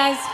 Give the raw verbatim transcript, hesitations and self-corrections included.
guys.